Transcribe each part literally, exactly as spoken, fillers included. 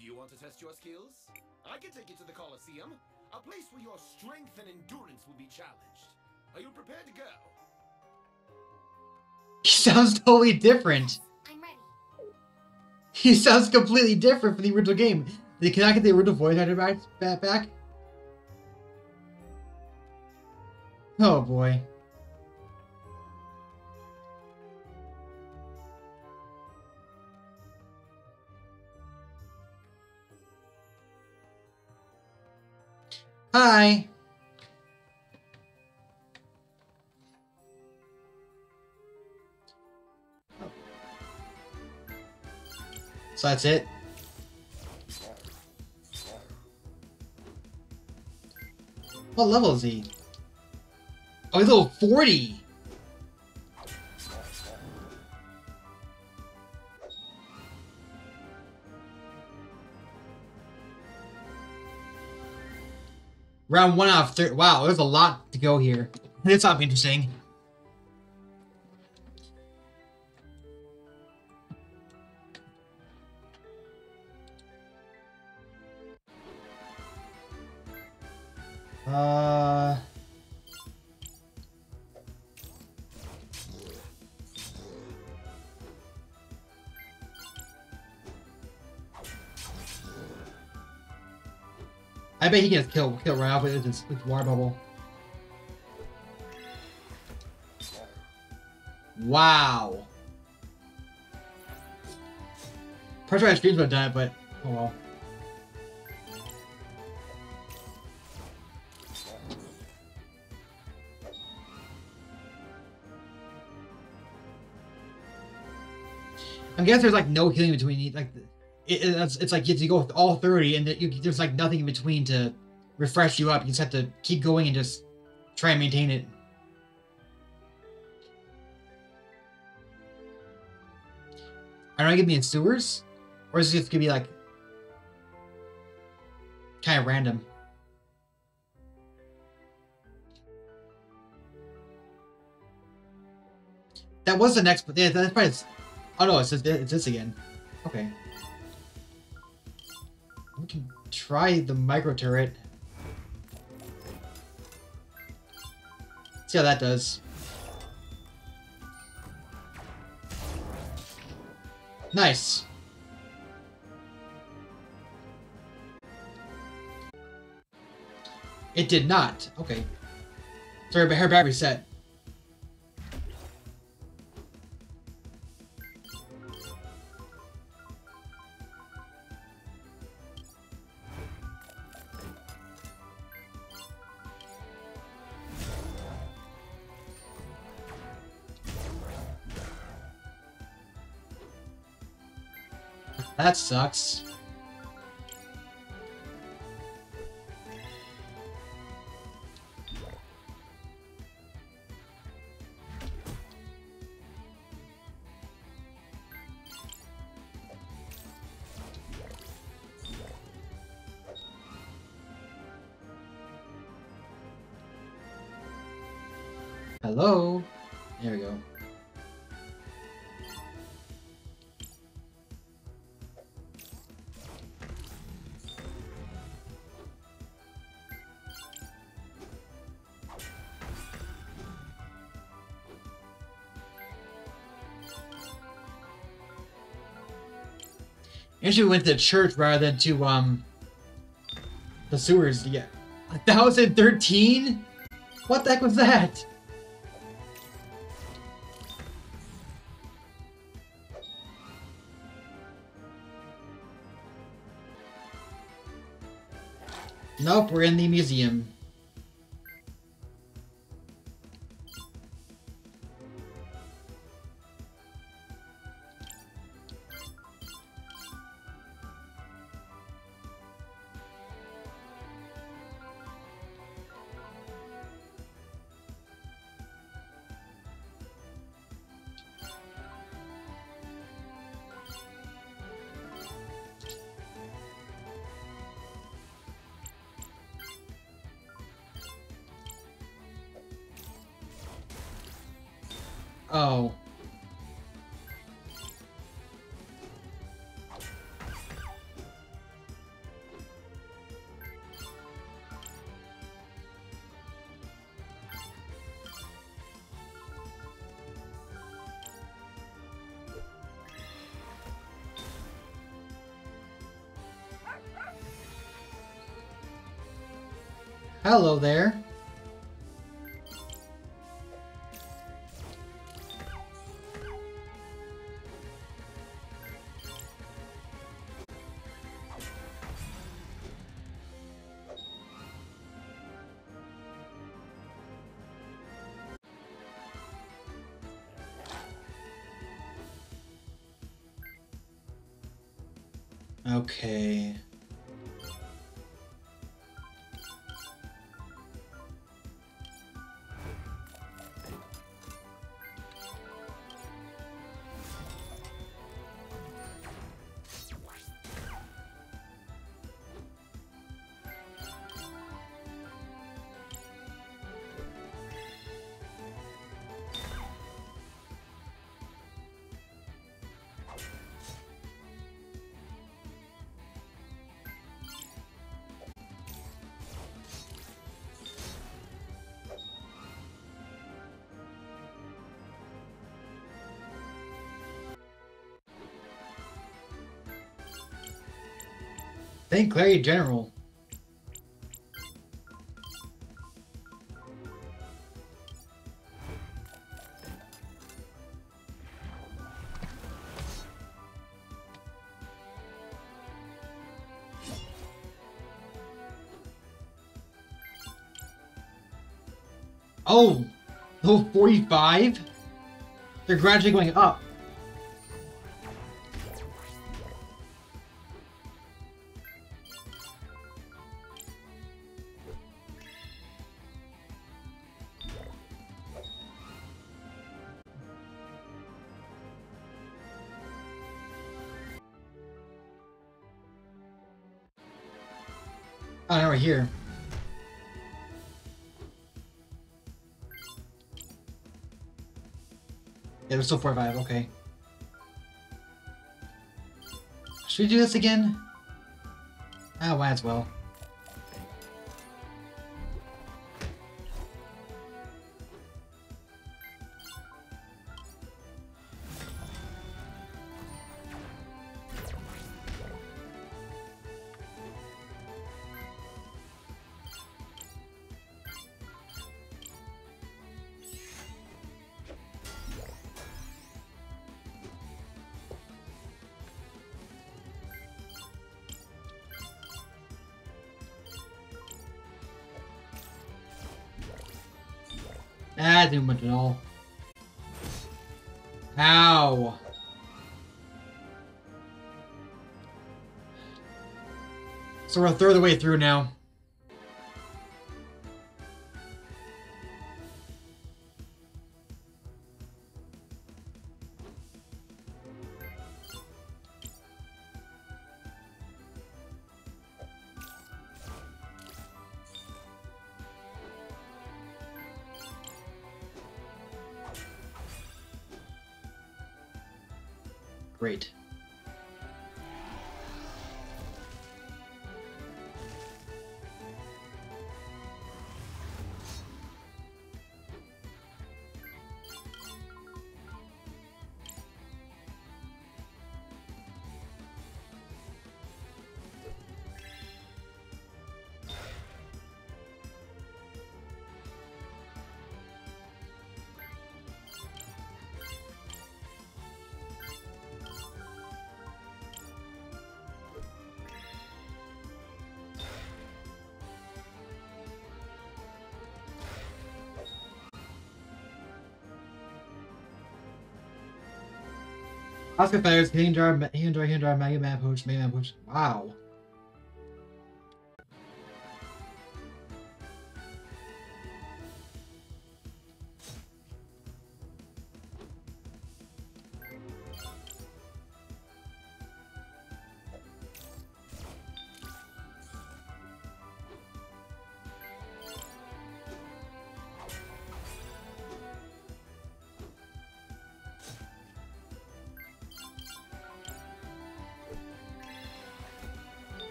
Do you want to test your skills? I can take you to the Colosseum, a place where your strength and endurance will be challenged. Are you prepared to go? He sounds totally different. I'm ready. He sounds completely different from the original game. Can I get the original voice actor back? back? Oh boy. Hi. So that's it. What level is he? Oh, he's level forty. Round one out of three. Wow, there's a lot to go here. It's not interesting. Uh. I bet he gets killed. Kill right off with his water bubble. Wow. Pretty sure my streams would have done it, but oh well. I guess there's like no healing between like it, it's, it's like you have to go with all thirty and you, there's like nothing in between to refresh you up. You just have to keep going and just try and maintain it. Are they gonna give me in sewers, or is it just gonna be like kind of random? That was the next, but yeah, that's probably. Oh no, it's this, it's this again. Okay. We can try the micro turret. See how that does. Nice. It did not. Okay. Sorry, but her battery reset. That sucks. Hello? There we go. Actually, we went to church rather than to um the sewers. Yeah, one thousand thirteen. What the heck was that? Nope, we're in the museum. Oh. Hello there. Okay. Saint Clair General. Oh, level forty-five? They're gradually going up. Oh, now we're here. Yeah, we're still four five, okay. Should we do this again? Ah, might as well. Ah, didn't do much at all. Ow! So we're a third of the way through now. Great. Oscar Feathers, Healing Jar, Healing Jar, Healing Jar, Maggie Man Poach, Maggie Man Poach. Wow.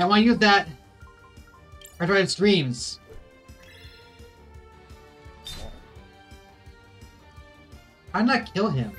I want to use that Retroactive Streams. Why not kill him?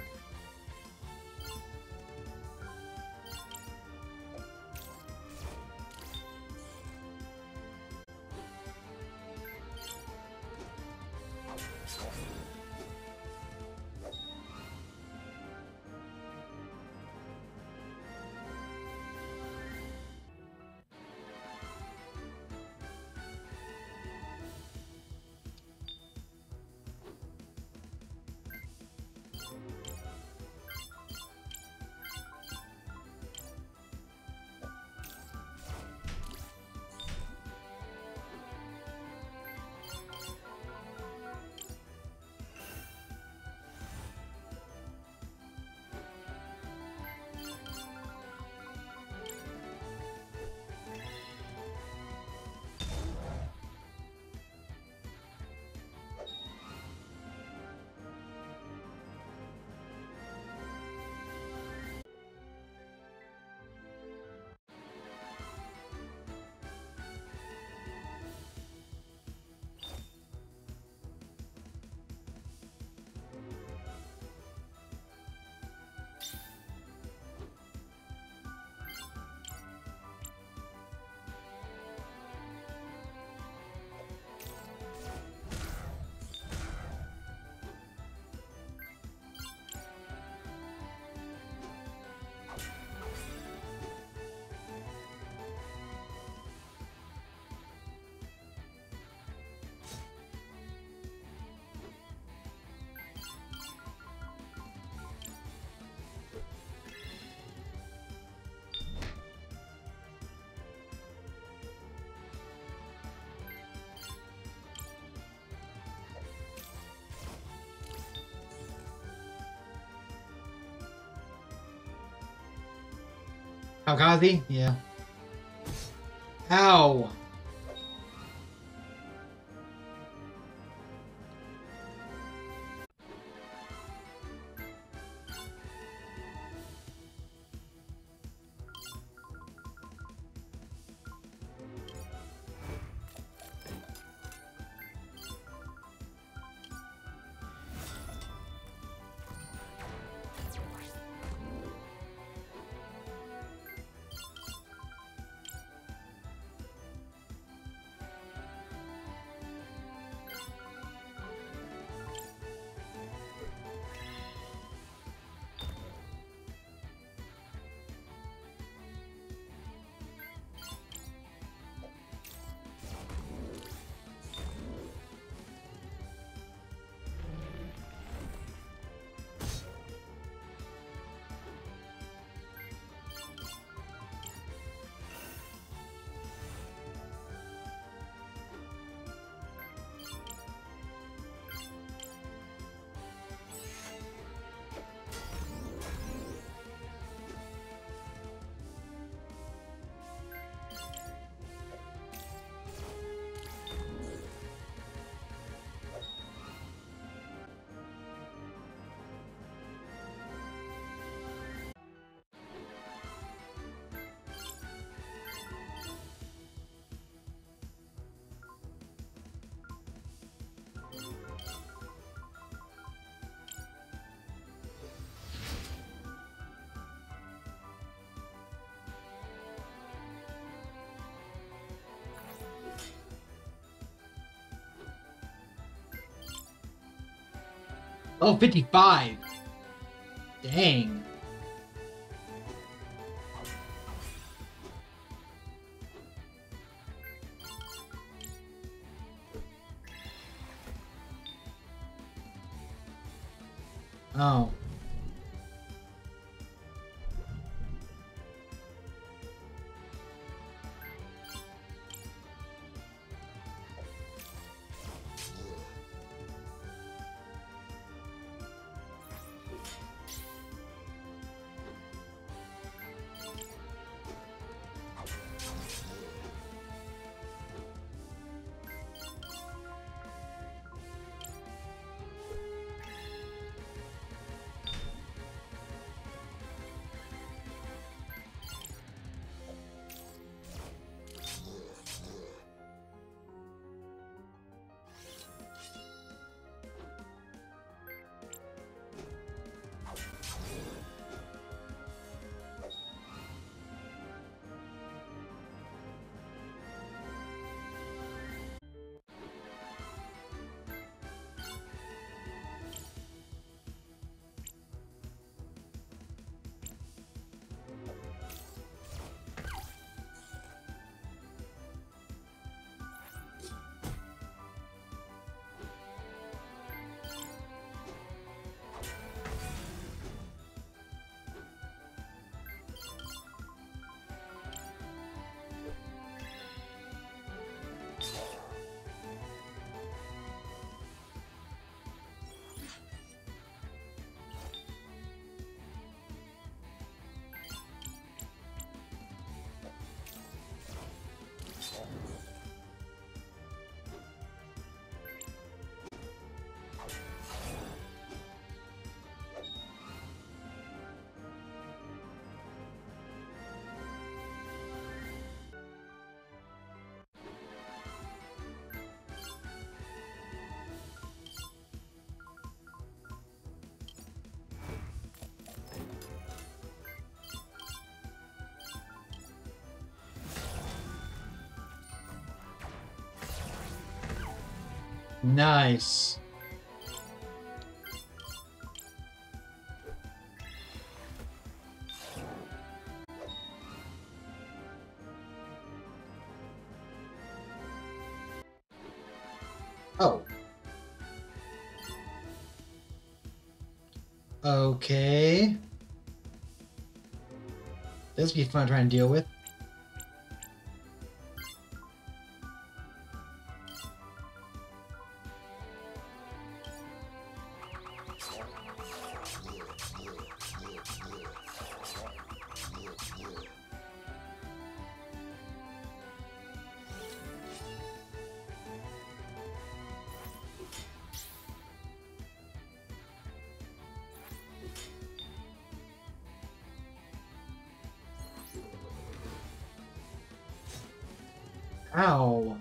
Algazi? Yeah. Ow! Oh, fifty-five. Dang. Oh. Nice. Oh. Okay. This would be fun to try and deal with. Ow.